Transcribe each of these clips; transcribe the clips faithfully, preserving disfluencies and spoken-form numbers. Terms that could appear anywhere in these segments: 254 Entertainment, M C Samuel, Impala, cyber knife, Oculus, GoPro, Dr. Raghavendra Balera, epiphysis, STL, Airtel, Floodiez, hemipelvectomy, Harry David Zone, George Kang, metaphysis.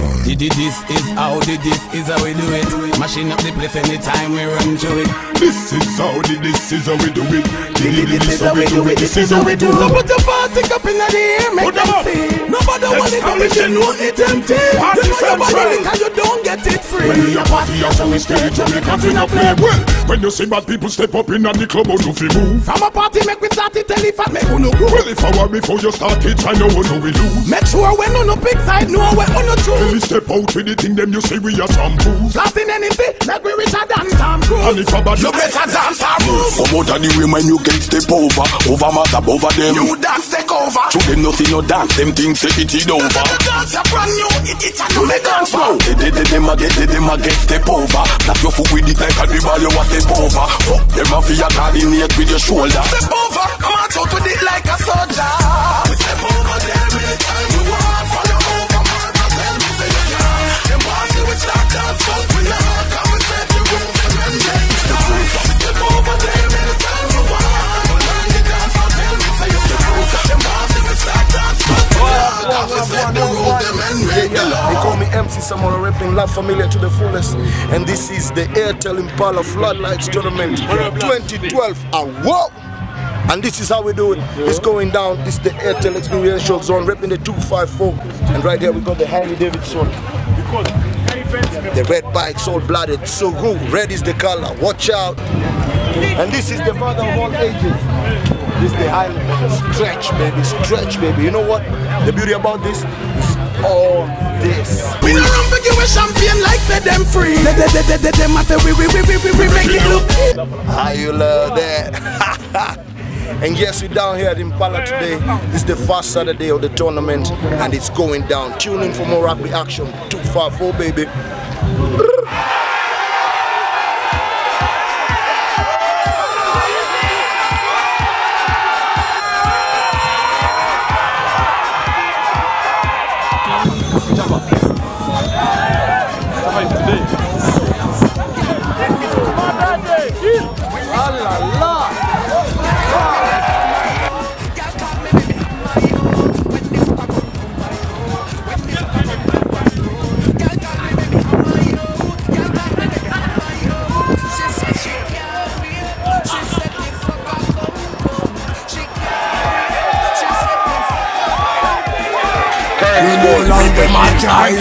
Zone. Did this is how, did this is how we do it. Mashing up the place anytime we run through it. This is how, did this is how we do it. Did this is how we do it. This is how we do it. So put your party cup in the air, make them see. Nobody want it, but you know it empty. You know your body, because you don't get it free. When you party, you always stay to make a thing up play. Well, when you see bad people step up in at the club, how do we move? From a party, make we start it, tell if I make no go. Well, if I were before you start it, I know how we lose. Make sure when on the big side, know where on the truth. When we step out with the thing, then you see we are shampoos. Last in anything, like we reach a dance time crew. And if I bad, you better dance and move. Come out of the way when you can step over. Over matter, over them. You dance, take over. To them nothing, you dance, them things say it is over. You dance, you brand new, it is a new dance now. They, they, them again, they, them again, step over. Knock your foot with it like a dribble, you want step over. Fuck them off your coordinate with your shoulder. Step over, come out with it like a soldier. We step over them anytime we want. Follow over, man, I tell me say you can. Them boys say we start dance, but we not. Come and set the room for them next time. We step over them anytime we want. We'll learn the dance, but tell me say you can. Them boys say we start dance, but we not. Come and set the room for them and make the love. They call me M C Samuel, rapping love familiar to the fullest. And this is the Airtel Impala Floodlit Tournament twenty twelve. And whoa! And this is how we do it. It's going down. This is the Airtel Experiential Zone, repping the two five four. And right here we got the Harry David Zone. The red bike's all blooded. So good. Red is the color. Watch out. And this is the mother of all ages. This is the island. Stretch, baby. Stretch, baby. You know what? The beauty about this is all this. We don't run for you a champion like they them free. They, they, they, they, they matter. We, we, we, we, we, we make it look. How you love that? And yes, we're down here at Impala today. It's the first Saturday of the tournament, and it's going down. Tune in for more rugby action. two five four, baby.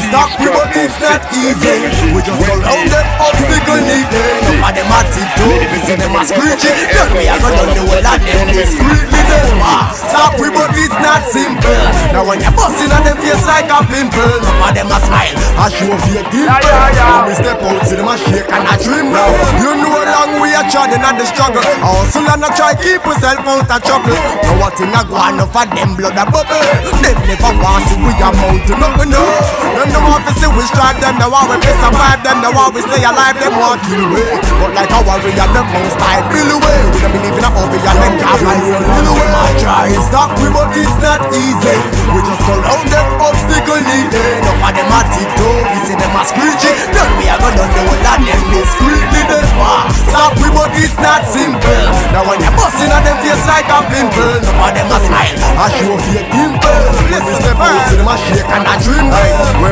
Stop we but it's not easy. We just go round them obstacle needed. Some of them are tiptoe, we see them as screeching. Then we are gonna do all that them discreetly them. Stop we but it's not simple. Now when you're busting on them face like a pimple, some of them are smile, I show fear dimple. When we step out, see them a shake and a trim now. You know long we are trying and the struggle. Also soon not try keep yourself out of trouble. Now what in a go enough of them blood a bubble. Them never want to we are mountain up and up. Them want to see we strive, them know how we survive, them know how we stay alive, them want to kill away. But like a warrior, them most I feel away. We don't believe in a hobby and them can't rise and feel away. I try to stop we but it's not easy. We just go round them obstacle needed. Enough of them are tiptoe, we see them are screeching. Then we are gonna do all that them discreetly them. Stop we but it's not simple. Now when you're busting on them face like a pimple, enough of them are smile, I show fear dimple. When we step out, see them a shake and a dream.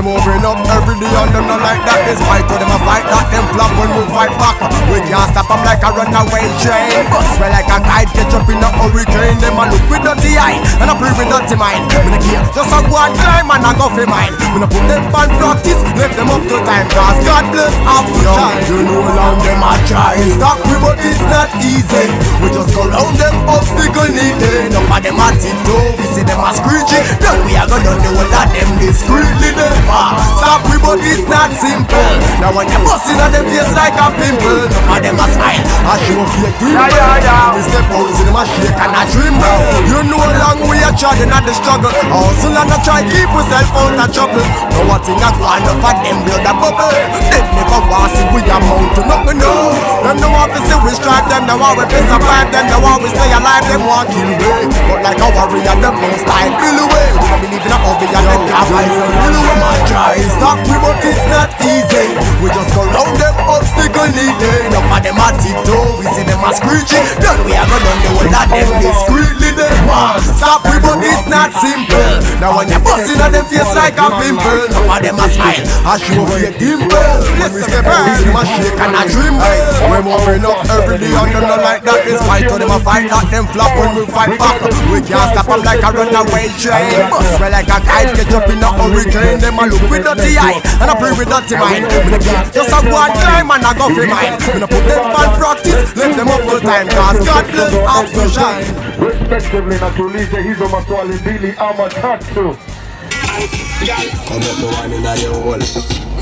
Moving up every day and them not like that. It's fight to them a fight that them flop when we fight back. We can't stop them like a runaway train. Bust me like a kite, catch up in a hurricane. Them a look with dirty eye and a pray with dirty mind. Me the gear just a go and climb and a go for mine. When I put them on practice, left them up to time. Cause God bless half the time. You know long them a try. Stop we but it's not easy. We just go round them obstacle needed. Enough of them a tiptoe, we see them a screeching. Then we are gonna do all of them discreetly them. Stop we but it's not simple. Now when you're busting on them face like a pimple, some of them a smile, I show fear dimple. We step out, see them a shake and a tremble. You know long we are trying at the struggle. Also soon not try keep yourself out of trouble. No what thing a go enough of them blood a bubble. They never want to see we are mountain up and know. Them no want to see we strive, them no want we be survive, them no want we stay alive, them want kill away. But like a warrior, them most style feel away. We don't believe in a hobby and them can't fight feel away. Try stop we but it's not easy. We just go round them obstacle needed. Enough of them a tiptoe, we see them a screeching. Then we are gonna do all that them discreetly them. Stop we but but it's not simple. Now when you're busting on them face like a pimple, some of them a smile, I show you a dimple. When we step out, we shake and a tremble. When we bring up every day and them not like that, it's fight to them a fight like them flop when we fight back. We can't stop them like a runaway train. Well like a kite, catch up in a hurricane. Them a look with dirty eye and a pray with dirty mind. When they just a one time and a go for mine. When I put them on practice, let them up full time, cause God bless us to shine. Respectively, naturalmente, hizo más suave y Billy ama tanto. Come up the wine in your hole.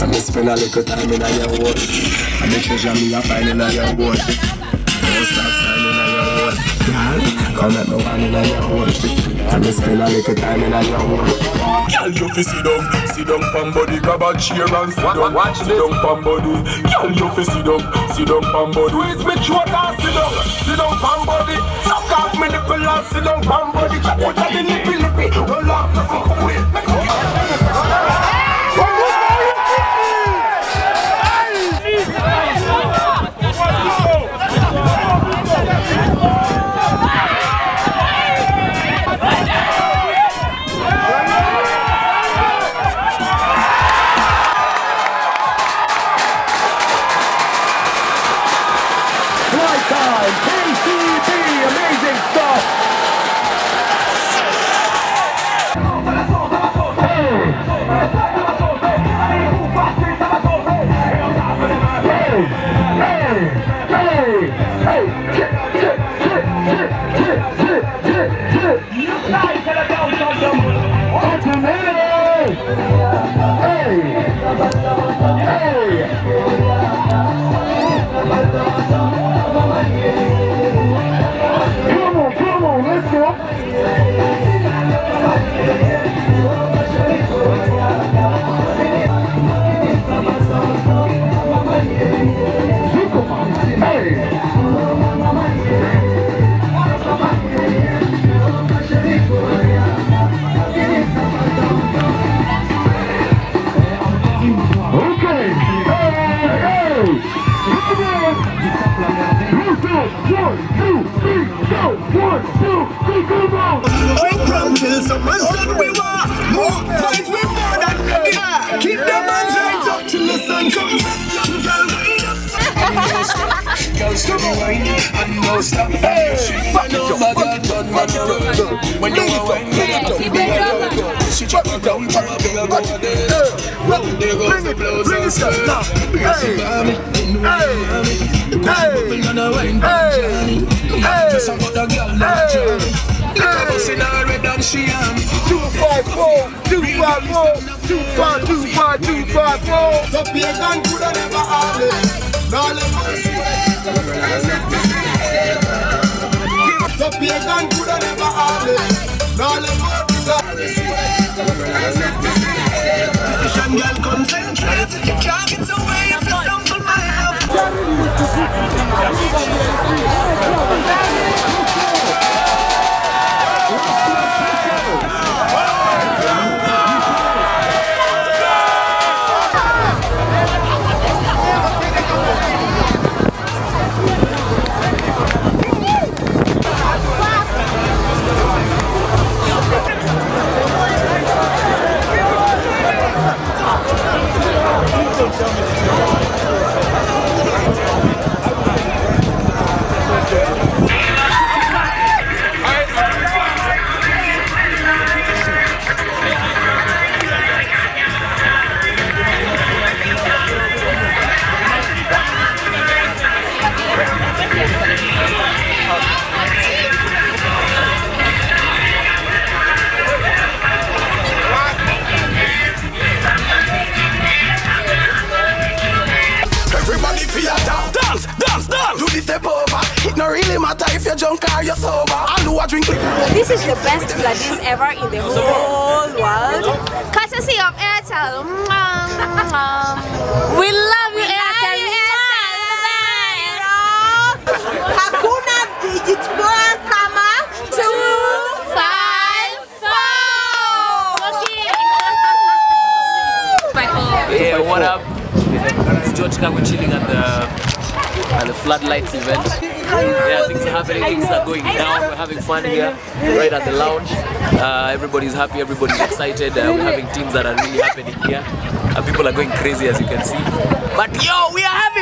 I may spend a little time in your hole. I may treasure me a find in your hole. Don't stop signing in your hole. Come up the wine in your hole. I may spend a little time in your hole. Girl, you fi sit down, sit down, pam body, grab a chair and sit down, watch sit down, pam body. Girl, you fi sit down, sit down, pam body. Squeeze me short and sit down, sit down, pam body. Me nipple and sit down, bam body. Check out the nippy nippy. Roll up, roll up, roll up. This is the best Floodiez ever in the whole world. Courtesy of Airtel. We love you, Airtel. Hakuna digits more, comma, two five four. Yeah, what up? It's George Kang. We're chilling at the at the Floodlit event. Yeah, things are happening, things are going down. We're having fun here, right at the lounge. Uh, everybody's happy, everybody's excited. Uh, we're having teams that are really happening here. Uh, people are going crazy, as you can see. But yo, we are having